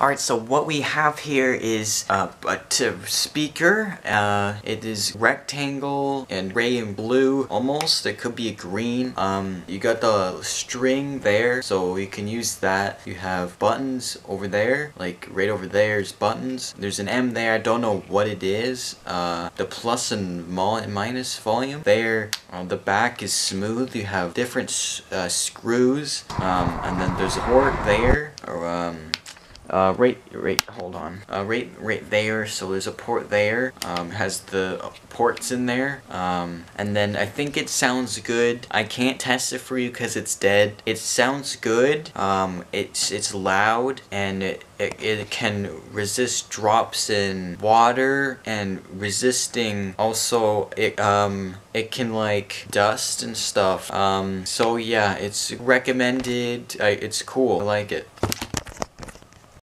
Alright, so what we have here is a speaker. It is rectangle and gray and blue almost. It could be a green. You got the string there, so you can use that. You have buttons over there, like right over there is buttons. There's an M there, I don't know what it is. The plus and minus volume there. On the back is smooth. You have different screws. And then there's a port there, or right there, so there's a port there, has the ports in there, and then I think it sounds good. I can't test it for you because it's dead. It sounds good, it's loud, and it can resist drops in water and resisting also it can like dust and stuff, so yeah, it's recommended. It's cool, I like it.